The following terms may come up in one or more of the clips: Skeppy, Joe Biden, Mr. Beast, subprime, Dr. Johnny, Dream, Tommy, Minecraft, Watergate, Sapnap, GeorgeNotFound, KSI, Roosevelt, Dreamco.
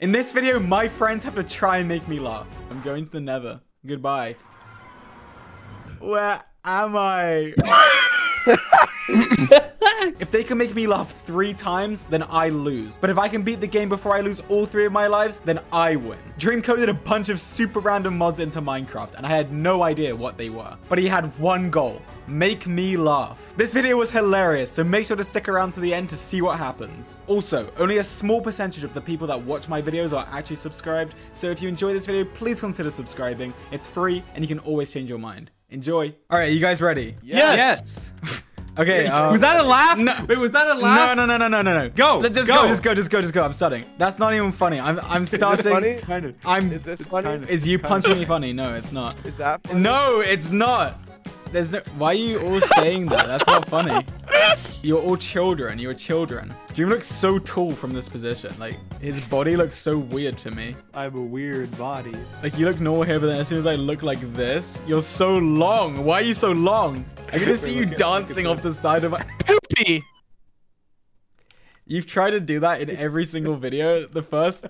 In this video, my friends have to try and make me laugh. I'm going to the nether. Goodbye. Where am I? If they can make me laugh 3 times, then I lose. But if I can beat the game before I lose all 3 of my lives, then I win. Dreamco did a bunch of super random mods into Minecraft, and I had no idea what they were. But he had one goal: make me laugh. This video was hilarious, so make sure to stick around to the end to see what happens. Also, only a small percentage of the people that watch my videos are actually subscribed, so if you enjoy this video, please consider subscribing. It's free, and you can always change your mind. Enjoy. All right, you guys ready? Yes. Okay. Was that a laugh? No. Wait, was that a laugh? No. Go. Just go. I'm starting. That's not even funny. I'm starting. Is it funny? Kind of. Is this funny? Kind of. Is you punching me funny? No, it's not. Is that funny? No, it's not. There's no. Why are you all saying that? That's not funny. You're all children. You're children. Dream looks so tall from this position. Like, his body looks so weird to me. I have a weird body. Like, you look normal here, but then as soon as I look like this, you're so long. Why are you so long? I can just see you dancing off the side of my poopy. You've tried to do that in every single video. The first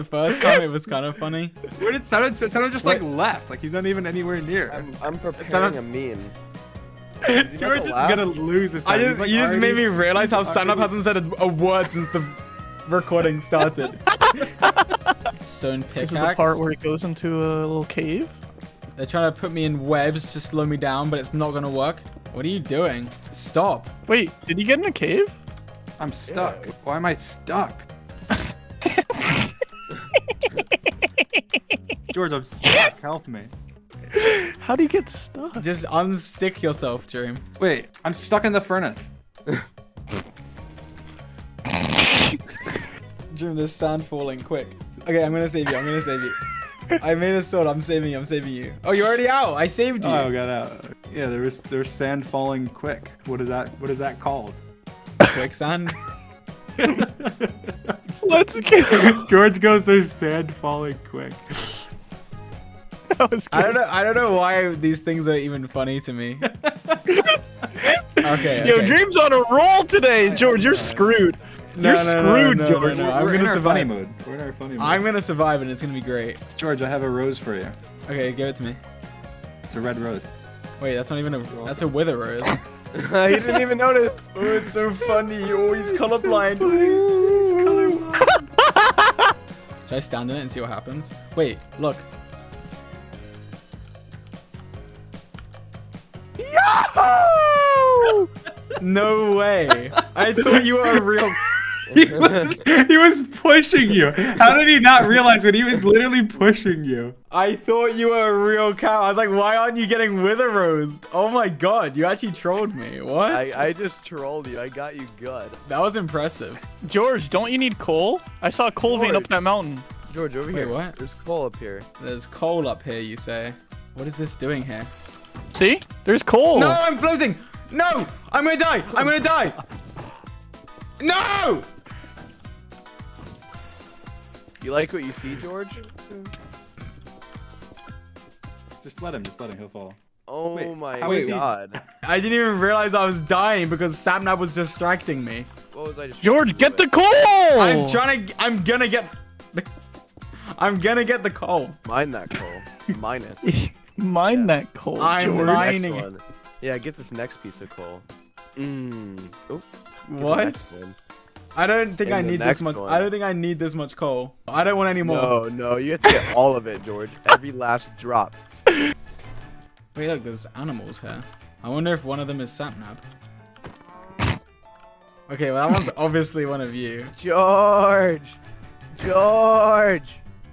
time it was kind of funny. Where did Saturn just like left? Like, he's not even anywhere near. I'm preparing a meme. You're just gonna lose it. You just made me realize how Sapnap hasn't said a word since the recording started. Stone pickaxe. This is the part where he goes into a little cave. They're trying to put me in webs to slow me down, but it's not gonna work. What are you doing? Stop. Wait, did you get in a cave? I'm stuck. Yeah. Why am I stuck? George, I'm stuck. Help me. How do you get stuck? Just unstick yourself, Dream. Wait, I'm stuck in the furnace. Dream, there's sand falling, quick. Okay, I'm gonna save you. I made a sword, I'm saving you. Oh, you're already out, I saved you. Oh, I got out. Yeah, there's sand falling quick. What is that called? Quicksand? Let's go. George goes, there's sand falling quick. I don't know why these things are even funny to me. Okay. Yo, Dream's on a roll today, George. You're screwed. You're screwed, George. No. I'm gonna survive. Funny mood. We're in our funny mood. I'm gonna survive, and it's gonna be great. George, I have a rose for you. Okay, give it to me. It's a red rose. Wait, that's not even a. That's a wither rose. He didn't even notice. Oh, it's so funny. Oh, he's colorblind. He's colorblind. Should I stand in it and see what happens? Wait, look. Yo! No way. I thought you were a real. He was pushing you. How did he not realize when he was literally pushing you? I thought you were a real cow. I was like, why aren't you getting wither rose? Oh my god, you actually trolled me. What? I just trolled you. I got you good. That was impressive. George, don't you need coal? I saw a coal vein up that mountain. George, over here. What? There's coal up here. There's coal up here, you say? What is this doing here? See? There's coal. No, I'm floating. No, I'm gonna die. I'm gonna die. No! You like what you see, George? Just let him, he'll fall. Oh my god. I didn't even realize I was dying because Sapnap was distracting me. What was I just George, get the coal! I'm gonna get the coal. Mine that coal. Mine it. Mine that coal, I'm George. Mining it. Yeah, get this next piece of coal. Oh. What? I don't think I need this much. I don't think I need this much coal. I don't want any more. No, you have to get all of it, George. Every last drop. Wait, look, there's animals here. I wonder if one of them is Sapnap. Okay, well that one's obviously one of you. George.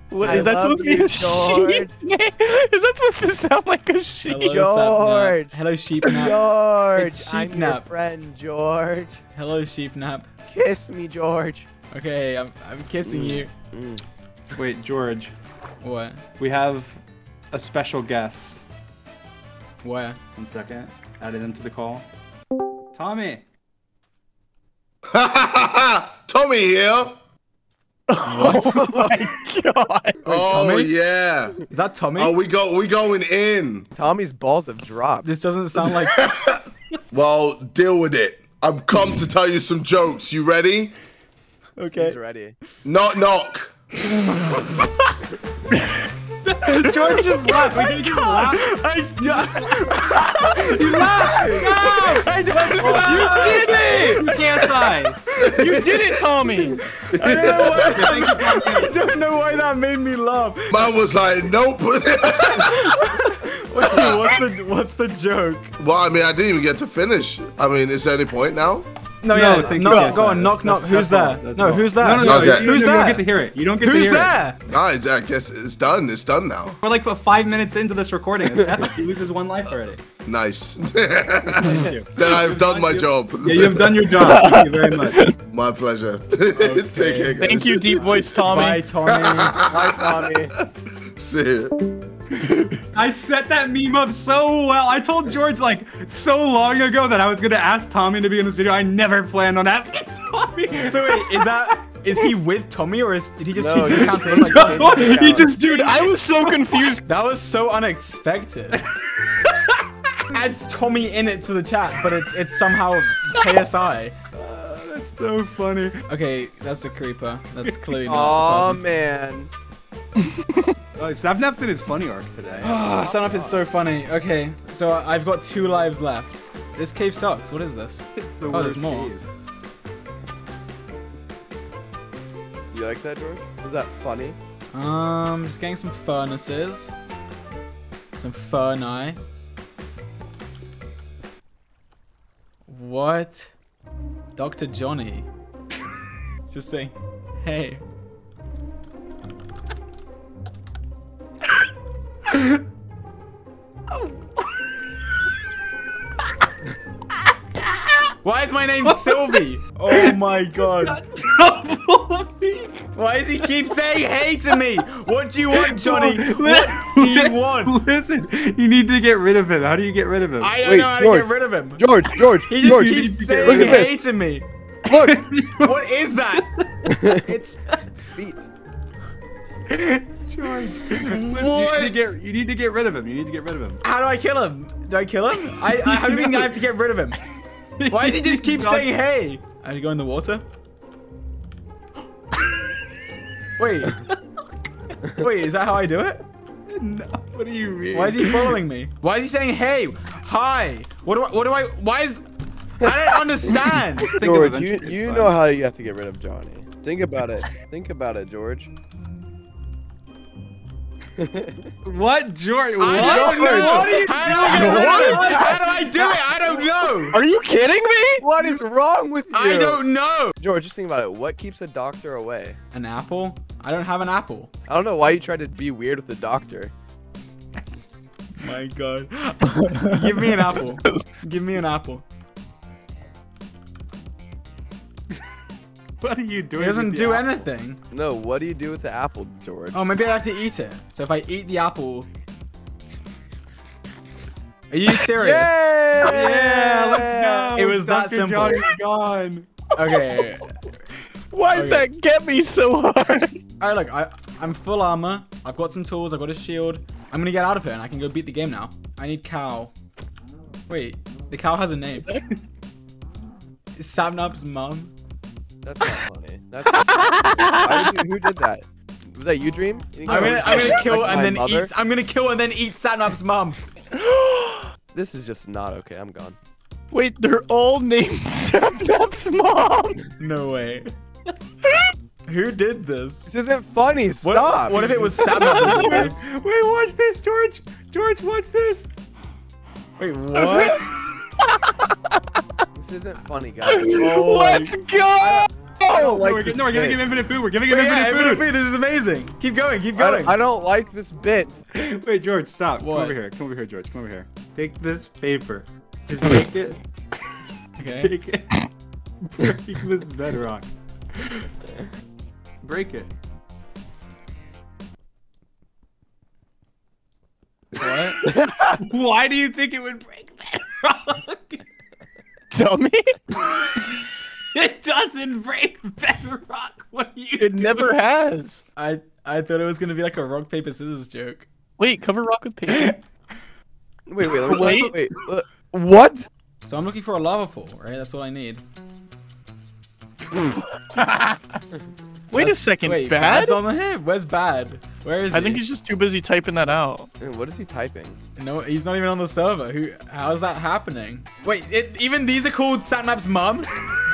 What is that supposed to be? A sheep? Is that supposed to sound like a sheep? Hello, George. Sapnap. Hello, Sheepnap. George, it's Sheepnap. I'm your friend, George. Hello, Sheepnap. Kiss me, George. Okay, I'm kissing you. Wait, George. What? We have a special guest. What? 1 second. Added him to the call. Tommy. Tommy here. What? Oh my god! Wait, oh yeah! Is that Tommy? Oh, we going in. Tommy's balls have dropped. This doesn't sound like. Well, deal with it. I've come to tell you some jokes. You ready? Okay. He's ready. Knock knock. George just laughed. We didn't just laugh. You laughed. No! You did it. You can't lie. You did it, Tommy. I don't know why that made me laugh. Mine was like, nope. what's the joke? Well, I mean, I didn't even get to finish. I mean, is there any point now? No, yeah, go on, knock, knock. Who's there? No, who's there? No, no, no. Who's there? You don't get to hear it. You don't get to hear it. Who's there? Nah, I guess it's done. It's done now. We're like 5 minutes into this recording. It's epic. He loses one life already. Nice. Thank you. Then I've done my job. Yeah, you've done your job. Thank you very much. My pleasure. Okay. Take care, guys. Thank you, Deep Voice Tommy. Bye, Tommy. Bye, Tommy. See ya. I set that meme up so well. I told George like so long ago that I was gonna ask Tommy to be in this video. I never planned on asking Tommy. So wait, is he with Tommy or did he just choose to count him? He just, dude, I was so confused. That was so unexpected. Adds Tommy in it to the chat, but it's somehow KSI. That's so funny. Okay, that's a creeper. That's clearly not. Oh man. Oh, Sapnap's in his funny arc today. Oh, Sapnap is so funny. Okay, so I've got 2 lives left. This cave sucks. What is this? It's the worst. Oh, there's more. Cave. You like that, George? Was that funny? Just getting some furnaces. Some furnace. What? Dr. Johnny. It's just saying, hey. Oh. Why is my name Sylvie? Oh my god. Why does he keep saying hey to me? What do you want, Johnny? What do you want? Listen, you need to get rid of him. How do you get rid of him? I don't know how to get rid of him. George. He just keeps saying hey to me. Look. What is that? It's feet. George, what? You need to get rid of him. You need to get rid of him. How do I kill him? Do I kill him? How do you mean I have to get rid of him? Why does he just keep saying hey? Are you going in the water? Wait. Wait, is that how I do it? No, what do you mean? Why is he following me? Why is he saying hey? Hi. What do I, why is, I don't understand. George, you know how you have to get rid of Johnny. Think about it. Think about it, George. What, George? What? How do I do it? I don't know. Are you kidding me? What is wrong with you? I don't know. George, just think about it. What keeps a doctor away? An apple? I don't have an apple. I don't know why you tried to be weird with the doctor. My God. Give me an apple. Give me an apple. What are you doing? It doesn't do anything. No, what do you do with the apple, George? Oh, maybe I have to eat it. So if I eat the apple... Are you serious? Yeah! Let's go! It was that simple. Dr. Johnny's gone. Okay. Why'd that get me so hard? Alright, look, I'm full armor. I've got some tools. I've got a shield. I'm gonna get out of here and I can go beat the game now. I need cow. Wait, the cow has a name. Sapnap's mom. That's not funny. That's not funny. Who did that? Was that you, Dream? I'm gonna kill and then eat. I'm gonna kill and then eat Sapnap's mom. This is just not okay. I'm gone. Wait, they're all named Sapnap's mom. No way. Who did this? This isn't funny. Stop. What if it was Sapnap? Wait, watch this, George. George, watch this. Wait, what? This isn't funny, guys. Oh, let's go! We're giving him infinite food. We're giving him infinite food. This is amazing. Keep going. Keep going. I don't like this bit. Wait, George, stop. What? Come over here. Come over here, George. Come over here. Take this paper. Just take it. Okay. Take it. Break this bedrock. Break it. What? Why do you think it would break bedrock? Dummy? It doesn't break bedrock. What are you doing? It never has. I thought it was gonna be like a rock paper scissors joke. Wait, cover rock with paper. wait. What? So I'm looking for a lava pool, right? That's what I need. Wait a second, wait, bad's on the hip. Where's bad? Where is he? I think he's just too busy typing that out. Dude, what is he typing? No, he's not even on the server. Who? How is that happening? Wait, even these are called Sapnap's mum?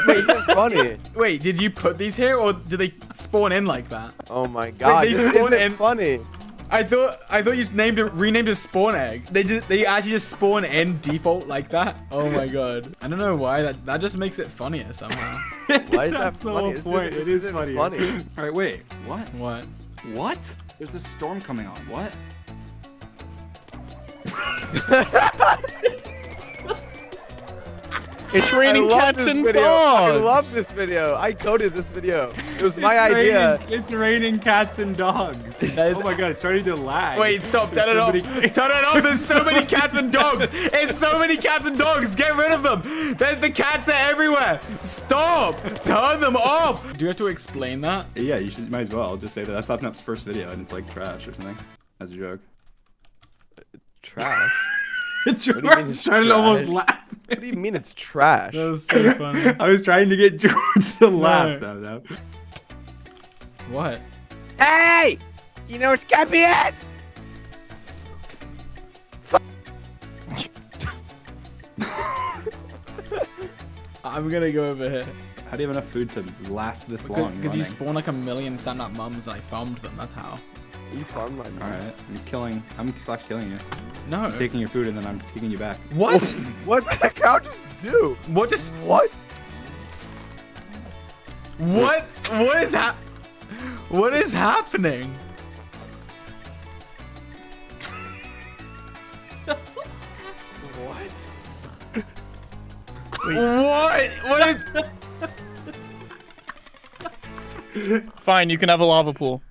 Wait, that's funny. Wait, did you put these here or do they spawn in like that? Oh my god, wait, they spawn in. Funny. I thought you just renamed it spawn egg. They actually just spawn in default like that. Oh my god. I don't know why that just makes it funnier somehow. Why is that funny? It is funny. All right, wait. What? There's a storm coming on. What? It's raining cats and dogs. I love this video. I coded this video. It was my idea. It's raining cats and dogs. Oh my god, it's starting to lag. Wait, stop. Turn it off. Turn it off. There's so many cats and dogs. It's so many cats and dogs. Get rid of them. The cats are everywhere. Stop. Turn them off. Do you have to explain that? Yeah, you should. Might as well. I'll just say that. That's Sapnap's first video and it's like trash or something. As a joke. Trash? Started almost laugh. What do you mean it's trash? That was so funny. I was trying to get George to laugh. No. What? Hey! You know where Skeppy is? I'm gonna go over here. How do you have enough food to last this long? Because you spawn like a million Sapnap mums. I farmed them. That's how. You farmed my mum. All right. I'm slash killing you. No. I'm taking your food and then I'm taking you back. What? What did the cow just do? What just? What? What? What is happening? What? What? What is? Fine, you can have a lava pool.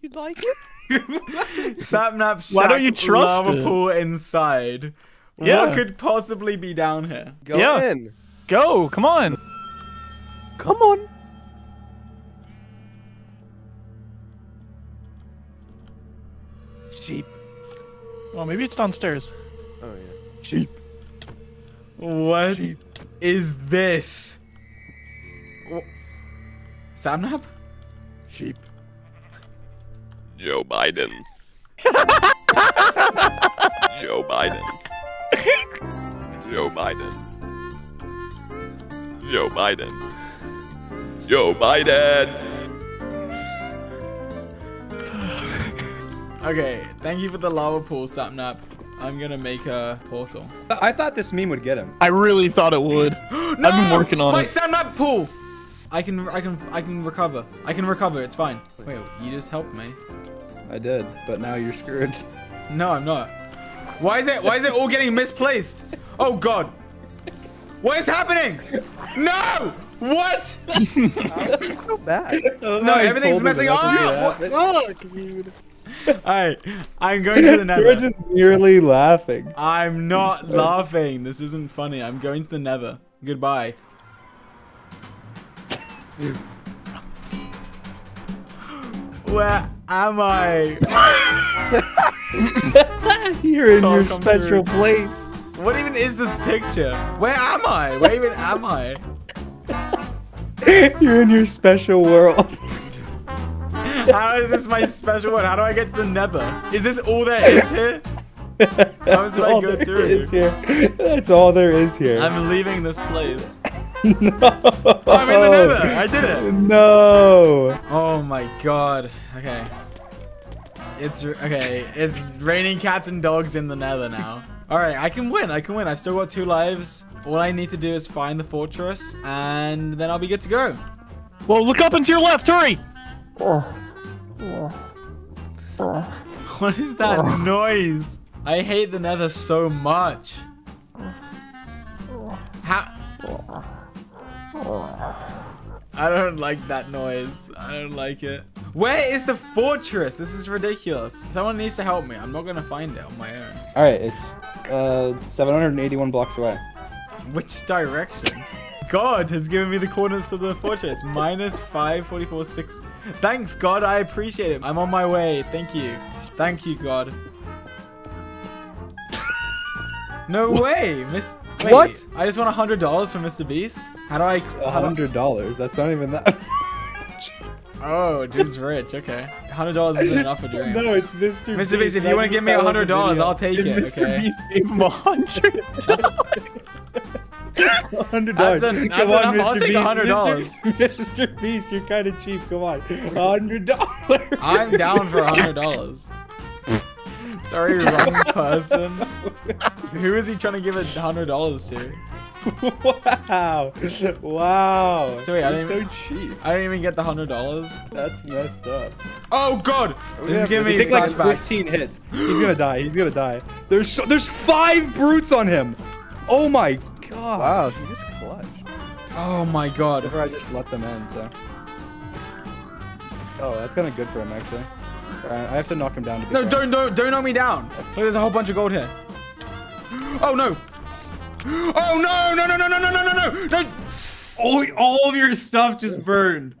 You'd like it? Sapnap shack. Why don't you trust lava pool inside? Yeah. What could possibly be down here? Go in. Go, come on. Come on. Sheep. Well, maybe it's downstairs. Oh yeah. Sheep. What is this? Sapnap? Sheep. Joe Biden. Joe Biden. Joe Biden. Joe Biden. Joe Biden. Okay, thank you for the lava pool, Sapnap. I'm gonna make a portal. I thought this meme would get him. I really thought it would. No! I've been working on it. My Sapnap pool! I can recover. I can recover. It's fine. Wait, you just helped me. I did, but now you're screwed. No, I'm not. Why is it all getting misplaced? Oh god. What is happening? No! What? It's so bad. No, everything's messing up. Oh, dude. Alright, I'm going to the nether. You're just nearly laughing. I'm not laughing. This isn't funny. I'm going to the nether. Goodbye. Where am I? You're in your special place. What even is this picture? Where am I? Where even am I? You're in your special world. How is this my special world? How do I get to the nether? Is this all there is here? How do I go through here? That's all there is here. I'm leaving this place. No. Oh, I'm in the nether. I did it. No. Oh my god. Okay. It's raining cats and dogs in the nether now. All right, I can win. I can win. I've still got 2 lives. All I need to do is find the fortress, and then I'll be good to go. Whoa! Look up and to your left. Hurry. What is that noise? I hate the nether so much. How? I don't like that noise. I don't like it. Where is the fortress? This is ridiculous. Someone needs to help me. I'm not gonna find it on my own. All right, it's 781 blocks away. Which direction? God has given me the coordinates of the fortress. -5, 44, 6. Thanks, God. I appreciate it. I'm on my way. Thank you. Thank you, God. No way, Miss. Wait, what? I just want $100 from Mr. Beast? How do I... $100? That's not even that much. Oh, dude's rich. Okay. $100 isn't enough for Dream. No, it's Mr. Beast. Mr. Beast, if you want to give me $100, I'll take it. Mr. Okay. Beast gave him $100. $100. That's enough. I'll take $100. Mr. Beast, you're kind of cheap. Come on. $100. I'm down for $100. Sorry, wrong person. Who is he trying to give $100 to? Wow. Wow. So wait, I didn't even, so cheap. I didn't even get the $100. That's messed up. Oh god! This is giving me flashbacks. Like 15 hits. He's gonna die. He's gonna die. There's 5 brutes on him. Oh my god. Wow, he just clutched. Oh my god. Or I just let them in, so. Oh, that's kind of good for him actually. I have to knock him down. No, don't knock me down. Look, there's a whole bunch of gold here. Oh no! Oh no! No! No! No! No! No! No! No! No! All of your stuff just burned.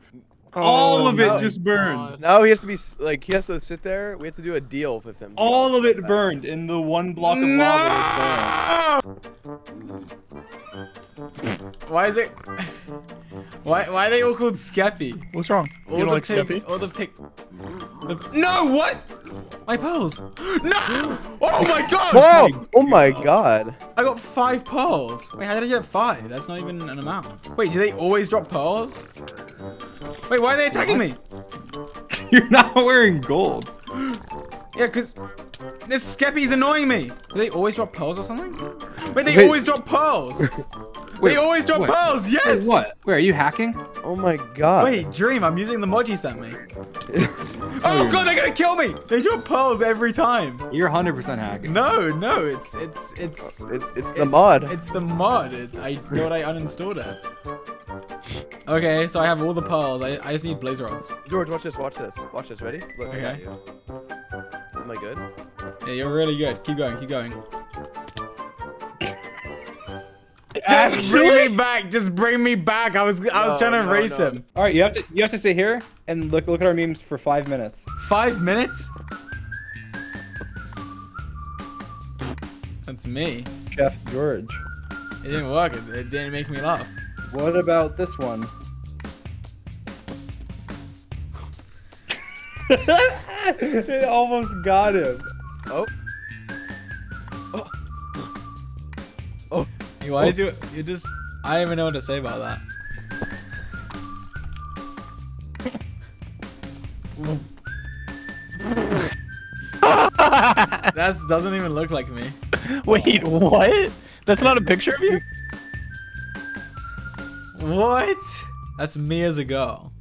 All of it just burned. Now he has to be like he has to sit there. We have to do a deal with him. All of it burned in the one block of lava. Why is it? Why are they all called Skeppy? What's wrong? You don't like Skeppy? All the pig. No, what? My pearls. No! Oh my god! Whoa! Oh my god! I got 5 pearls. Wait, how did I get 5? That's not even an amount. Wait, do they always drop pearls? Wait, why are they attacking me? You're not wearing gold. Yeah, because this Skeppy's annoying me. Do they always drop pearls or something? Wait, they always drop pearls. Wait, they always drop pearls, yes! Wait, what? Wait, are you hacking? Oh my god. Wait, Dream, I'm using the mod you sent me. Oh god, they're gonna kill me! They drop pearls every time. You're 100% hacking. No, it's the mod. It's the mod. I thought I uninstalled it. Okay, so I have all the pearls. I just need blaze rods. George, watch this, watch this. Watch this, ready? Look, okay. Am I good? Yeah, you're really good. Keep going, keep going. Just bring me back. Just bring me back. I was trying to race him. All right, you have to sit here and look at our memes for 5 minutes. 5 minutes? That's me. Chef George. It didn't work. It didn't make me laugh. What about this one? It almost got him. Oh. Why is you just? I don't even know what to say about that. That doesn't even look like me. Wait, what? That's not a picture of you? What? That's me as a girl.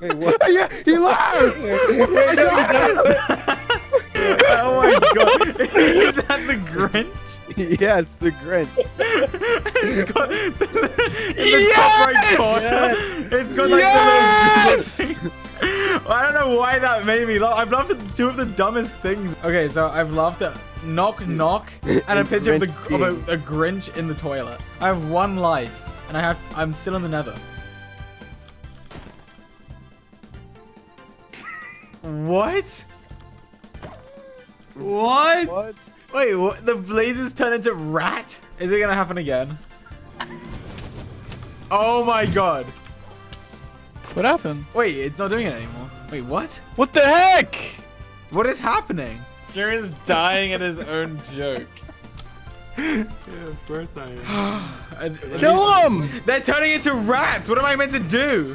Wait, what? Yeah, he laughed. Oh my god! Is that the Grinch? Yeah, it's the Grinch. It's got the top right corner. It's got like the little... I don't know why that made me laugh. I've laughed at 2 of the dumbest things. Okay, so I've laughed at knock knock and a picture of a Grinch in the toilet. I have 1 life, and I'm still in the Nether. What? What? What? Wait, what? The blazes turn into rat? Is it gonna happen again? Oh my god. What happened? Wait, it's not doing it anymore. Wait, what? What the heck? What is happening? Sure is dying at his own joke. Yeah, of course I am. Kill him! They're turning into rats! What am I meant to do?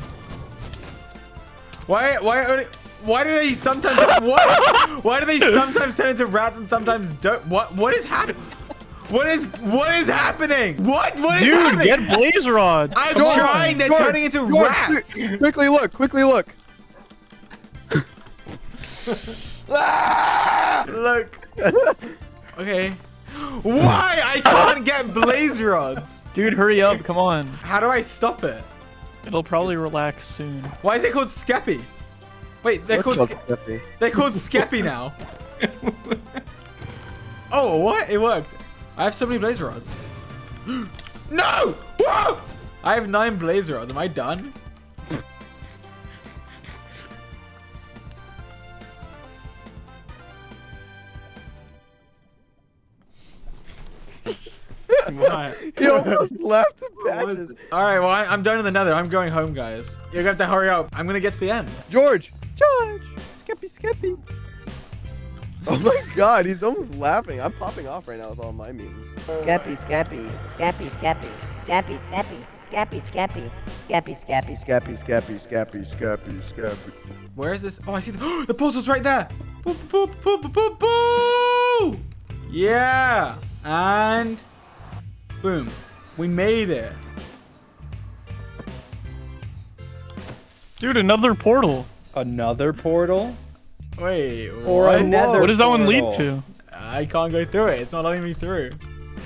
Why do they sometimes what? Why do they sometimes turn into rats and sometimes don't? What is happening? What is happening? What is happening? Dude, get blaze rods. I'm trying. They're turning into rats. Quickly look! Quickly look! Look. Okay. Why I can't get blaze rods? Dude, hurry up! Come on. How do I stop it? It'll probably relax soon. Why is it called Skeppy? Wait, they're called Skeppy now. Oh, what? It worked. I have so many blaze rods. No! Whoa! I have 9 blaze rods. Am I done? Alright. He almost left the badges. Alright, well, I'm done in the nether. I'm going home, guys. You're going to have to hurry up. I'm going to get to the end. George! Skeppy, Skeppy. Oh my god, he's almost laughing. I'm popping off right now with all my memes. Skeppy, Skeppy. Skeppy, Skeppy. Skeppy, Skeppy. Skeppy, Skeppy. Skeppy, Skeppy. Skeppy, Skeppy. Skeppy, Skeppy. Skeppy. Where is this? Oh, I see the- The puzzle's right there! Boop, boop, boop, boop, boop! Yeah! And... boom. We made it. Dude, another portal. Another portal? Wait, or what? Another what does that portal. One lead to? I can't go through it. It's not letting me through.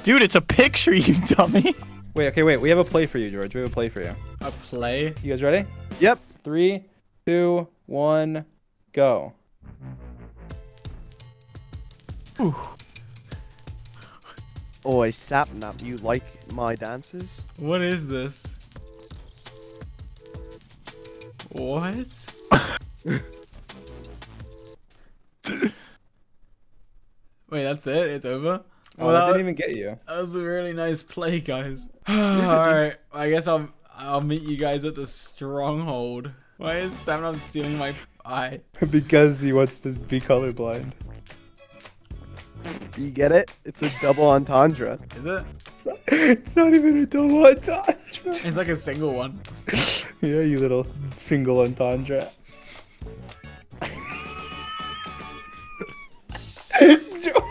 Dude, it's a picture, you dummy. Wait, okay, wait. We have a play for you, George. We have a play for you. A play? You guys ready? Yep. 3, 2, 1, go. Ooh. Oi, Sapnap, you like my dances? What is this? What? Wait, that's it? It's over? Oh, well, that didn't even get you. That was a really nice play, guys. Alright, I guess I'll meet you guys at the stronghold. Why is Sapnap stealing my eye? Because he wants to be colorblind. You get it? It's a double entendre. Is it? It's not even a double entendre. It's like a single one. Yeah, you little single entendre.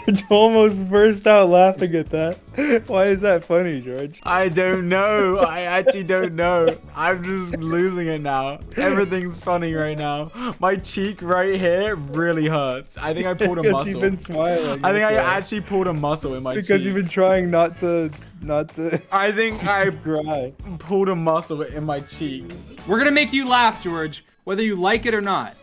George almost burst out laughing at that. Why is that funny, George? I don't know. I actually don't know. I'm just losing it now. Everything's funny right now. My cheek right here really hurts. I think I pulled a muscle. You've been smiling. I think I actually pulled a muscle in my cheek. Because you've been trying not to. I think I pulled a muscle in my cheek. We're gonna make you laugh, George, whether you like it or not.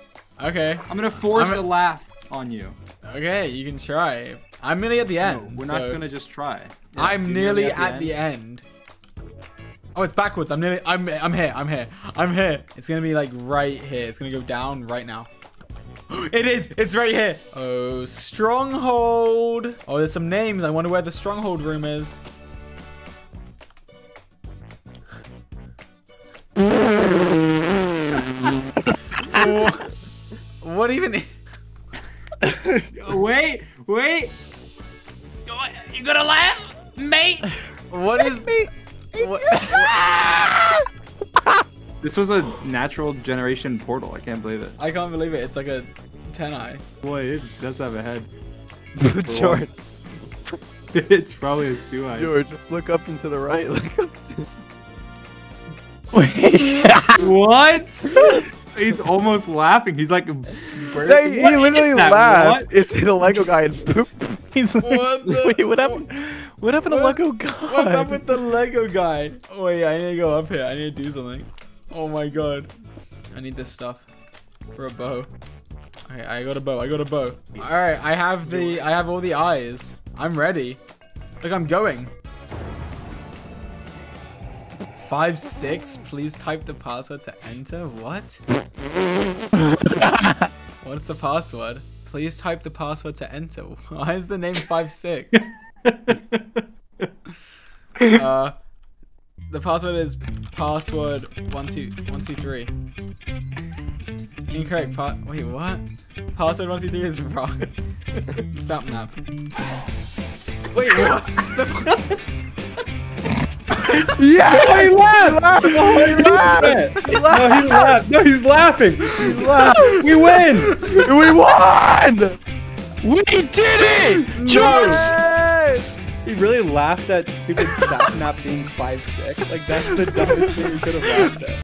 Okay. I'm gonna force a laugh on you. Okay, you can try. I'm nearly at the end. No, we're not gonna just try. Yeah, I'm nearly at the end. Oh, it's backwards. I'm here. It's gonna be like right here. It's gonna go down right now. It is. It's right here. Oh, stronghold. Oh, there's some names. I wonder where the stronghold room is. What even? Wait! You gonna laugh, mate? What is me? What? This was a natural generation portal. I can't believe it. I can't believe it. It's like a 10-eye. Boy, it does have a head. George, it's probably a 2-eye. George, look up and to the right. Look up. Wait. What? He's almost laughing. He's like, he literally laughed. It's the Lego guy. And boop. He's like, what happened to Lego guy? What's up with the Lego guy? Oh yeah, I need to go up here. I need to do something. Oh my god, I need this stuff for a bow. Okay, I got a bow. All right, I have all the eyes. I'm ready. Look, I'm going. 56. Please type the password to enter. What? What's the password? Please type the password to enter. Why is the name 56? The password is password 12123. Incorrect. Wait, what? Password 123 is wrong. Sapnap. Wait, what? Yeah! Oh, he laughed! Oh, he laughed! He laughed! No, he laughed! No, he's laughing! He laughed! We win! We won! We did it! George! He really laughed at stupid Sapnap being 5'6". Like, that's the dumbest thing he could have laughed at.